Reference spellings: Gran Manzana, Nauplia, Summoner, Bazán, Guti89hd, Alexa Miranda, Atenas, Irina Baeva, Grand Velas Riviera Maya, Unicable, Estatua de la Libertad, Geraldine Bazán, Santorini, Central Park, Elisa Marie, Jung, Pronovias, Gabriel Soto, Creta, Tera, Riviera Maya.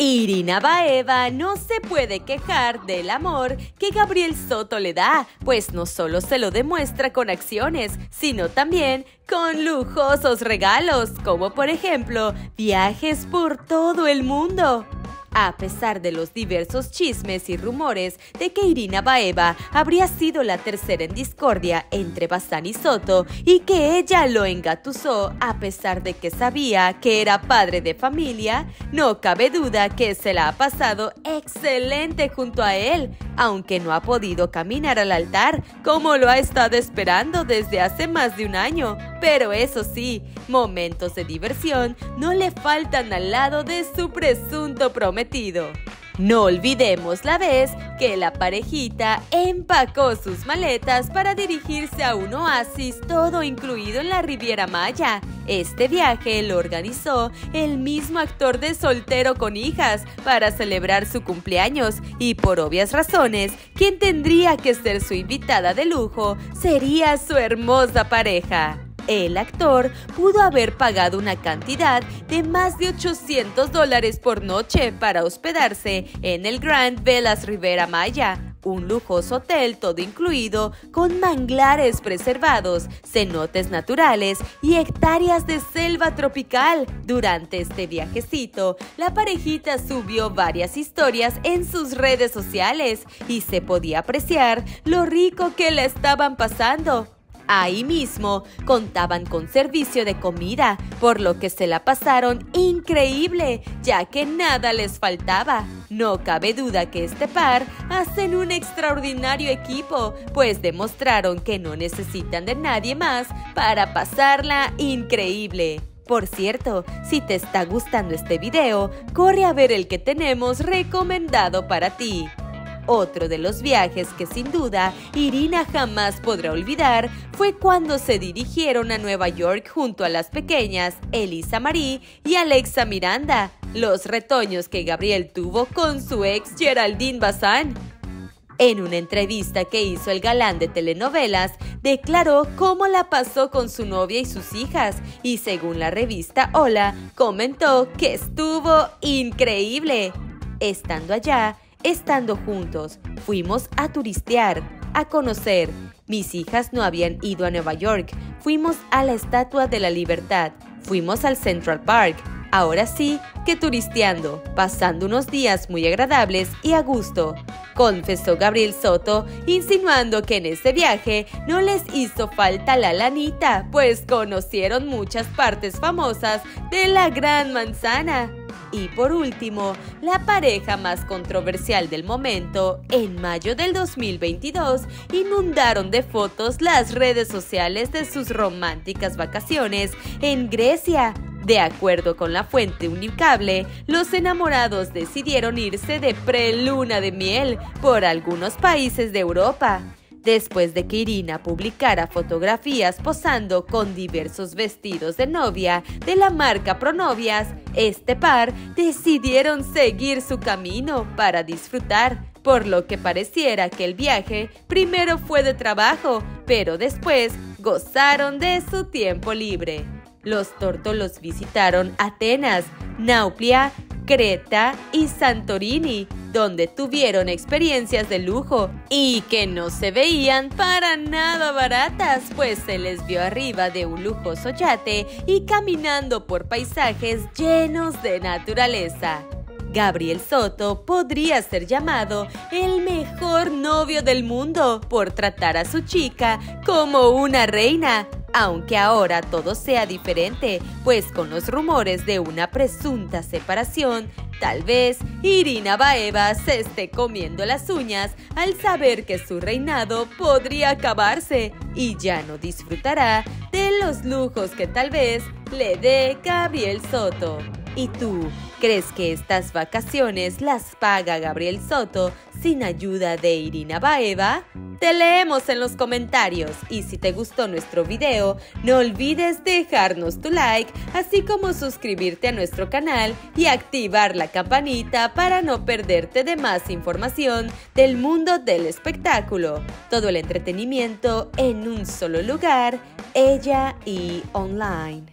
Irina Baeva no se puede quejar del amor que Gabriel Soto le da, pues no solo se lo demuestra con acciones, sino también con lujosos regalos, como por ejemplo, viajes por todo el mundo. A pesar de los diversos chismes y rumores de que Irina Baeva habría sido la tercera en discordia entre Bazán y Soto y que ella lo engatusó a pesar de que sabía que era padre de familia, no cabe duda que se la ha pasado excelente junto a él, aunque no ha podido caminar al altar como lo ha estado esperando desde hace más de un año. Pero eso sí, momentos de diversión no le faltan al lado de su presunto prometido. No olvidemos la vez que la parejita empacó sus maletas para dirigirse a un oasis todo incluido en la Riviera Maya. Este viaje lo organizó el mismo actor de Soltero con Hijas para celebrar su cumpleaños y por obvias razones, quien tendría que ser su invitada de lujo sería su hermosa pareja. El actor pudo haber pagado una cantidad de más de $800 por noche para hospedarse en el Grand Velas Riviera Maya, un lujoso hotel todo incluido con manglares preservados, cenotes naturales y hectáreas de selva tropical. Durante este viajecito, la parejita subió varias historias en sus redes sociales y se podía apreciar lo rico que la estaban pasando. Ahí mismo contaban con servicio de comida, por lo que se la pasaron increíble, ya que nada les faltaba. No cabe duda que este par hacen un extraordinario equipo, pues demostraron que no necesitan de nadie más para pasarla increíble. Por cierto, si te está gustando este video, corre a ver el que tenemos recomendado para ti. Otro de los viajes que sin duda Irina jamás podrá olvidar fue cuando se dirigieron a Nueva York junto a las pequeñas Elisa Marie y Alexa Miranda, los retoños que Gabriel tuvo con su ex Geraldine Bazán. En una entrevista que hizo el galán de telenovelas, declaró cómo la pasó con su novia y sus hijas y según la revista Hola, comentó que estuvo increíble. Estando allá, estando juntos, fuimos a turistear, a conocer. Mis hijas no habían ido a Nueva York. Fuimos a la Estatua de la Libertad. Fuimos al Central Park. Ahora sí que turisteando, pasando unos días muy agradables y a gusto. Confesó Gabriel Soto, insinuando que en este viaje no les hizo falta la lanita, pues conocieron muchas partes famosas de la Gran Manzana. Y por último, la pareja más controversial del momento, en mayo del 2022, inundaron de fotos las redes sociales de sus románticas vacaciones en Grecia. De acuerdo con la fuente Unicable, los enamorados decidieron irse de preluna de miel por algunos países de Europa. Después de que Irina publicara fotografías posando con diversos vestidos de novia de la marca Pronovias, este par decidieron seguir su camino para disfrutar, por lo que pareciera que el viaje primero fue de trabajo, pero después gozaron de su tiempo libre. Los tórtolos visitaron Atenas, Nauplia, Creta y Santorini, donde tuvieron experiencias de lujo y que no se veían para nada baratas, pues se les vio arriba de un lujoso yate y caminando por paisajes llenos de naturaleza. Gabriel Soto podría ser llamado el mejor novio del mundo por tratar a su chica como una reina. Aunque ahora todo sea diferente, pues con los rumores de una presunta separación, tal vez Irina Baeva se esté comiendo las uñas al saber que su reinado podría acabarse y ya no disfrutará de los lujos que tal vez le dé Gabriel Soto. ¿Y tú? ¿Crees que estas vacaciones las paga Gabriel Soto sin ayuda de Irina Baeva? Te leemos en los comentarios y si te gustó nuestro video, no olvides dejarnos tu like, así como suscribirte a nuestro canal y activar la campanita para no perderte de más información del mundo del espectáculo. Todo el entretenimiento en un solo lugar, ella y online.